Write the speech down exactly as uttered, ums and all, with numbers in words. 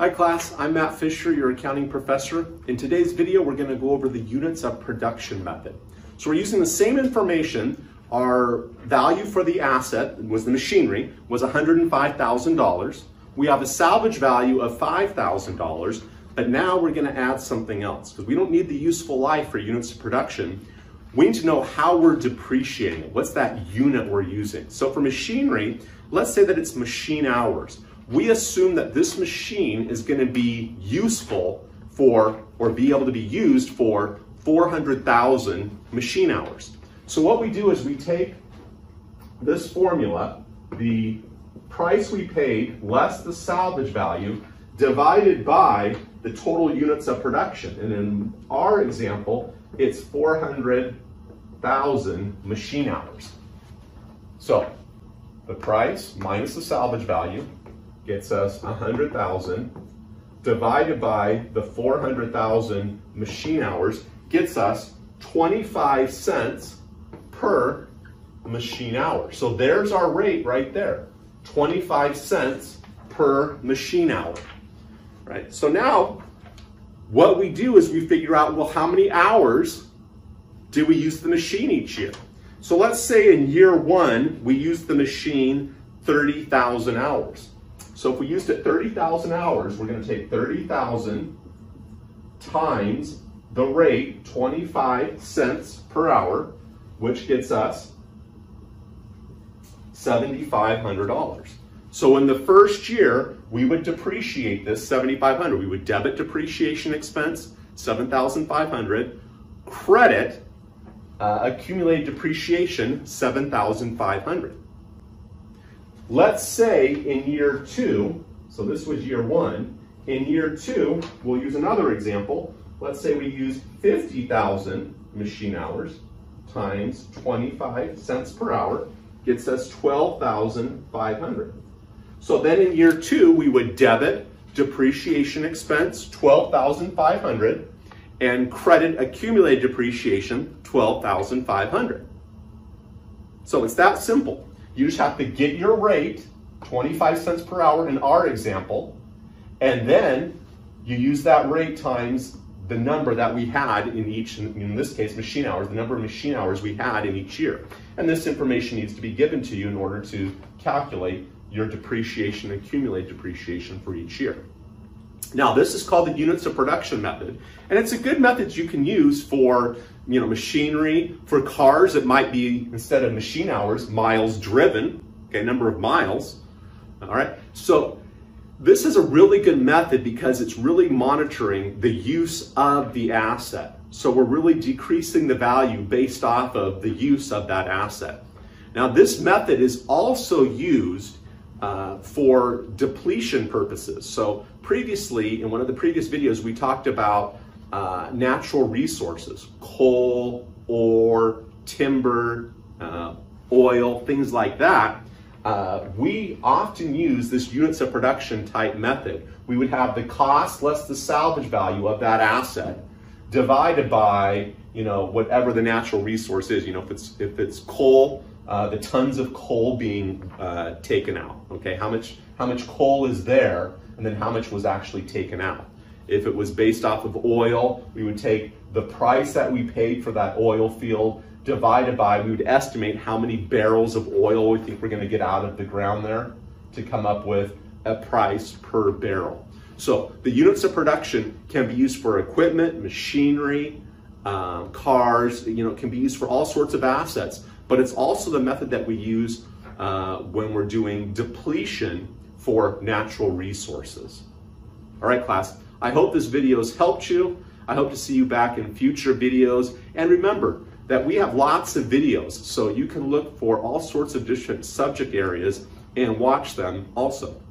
Hi class, I'm Matt Fisher, your accounting professor. In today's video, we're gonna go over the units of production method. So we're using the same information. Our value for the asset, was the machinery, was one hundred five thousand dollars. We have a salvage value of five thousand dollars, but now we're gonna add something else because we don't need the useful life for units of production. We need to know how we're depreciating it. What's that unit we're using? So for machinery, let's say that it's machine hours. We assume that this machine is going to be useful for, or be able to be used for, four hundred thousand machine hours. So what we do is we take this formula, the price we paid less the salvage value, divided by the total units of production. And in our example, it's four hundred thousand machine hours. So the price minus the salvage value gets us one hundred thousand divided by the four hundred thousand machine hours gets us twenty-five cents per machine hour. So there's our rate right there, twenty-five cents per machine hour, right? So now what we do is we figure out, well, how many hours do we use the machine each year? So let's say in year one, we used the machine thirty thousand hours. So if we used it thirty thousand hours, we're going to take thirty thousand times the rate, twenty-five cents per hour, which gets us seven thousand five hundred dollars. So in the first year, we would depreciate this seven thousand five hundred dollars. We would debit depreciation expense, seven thousand five hundred dollars, credit uh, accumulated depreciation, seven thousand five hundred dollars. Let's say in year two, so this was year one, in year two, we'll use another example. Let's say we use fifty thousand machine hours times twenty-five cents per hour, gets us twelve thousand five hundred. So then in year two, we would debit depreciation expense, twelve thousand five hundred, and credit accumulated depreciation, twelve thousand five hundred. So it's that simple. You just have to get your rate, twenty-five cents per hour in our example, and then you use that rate times the number that we had in each, in this case, machine hours, the number of machine hours we had in each year. And this information needs to be given to you in order to calculate your depreciation, accumulated depreciation for each year. Now, this is called the units of production method, and it's a good method you can use for, you know, machinery. For cars, it might be, instead of machine hours, miles driven, okay, number of miles, all right? So this is a really good method because it's really monitoring the use of the asset. So we're really decreasing the value based off of the use of that asset. Now, this method is also used Uh, for depletion purposes. So previously, in one of the previous videos, we talked about uh, natural resources, coal, ore, timber, uh, oil, things like that. Uh, we often use this units of production type method. We would have the cost less the salvage value of that asset divided by, you know, whatever the natural resource is. You know, if it's, if it's coal, Uh, the tons of coal being uh, taken out, okay? How much, how much coal is there, and then how much was actually taken out. If it was based off of oil, we would take the price that we paid for that oil field divided by, we would estimate how many barrels of oil we think we're gonna get out of the ground there to come up with a price per barrel. So the units of production can be used for equipment, machinery, um, cars, you know, it can be used for all sorts of assets. But it's also the method that we use uh, when we're doing depletion for natural resources. All right, class, I hope this video has helped you. I hope to see you back in future videos. And remember that we have lots of videos, so you can look for all sorts of different subject areas and watch them also.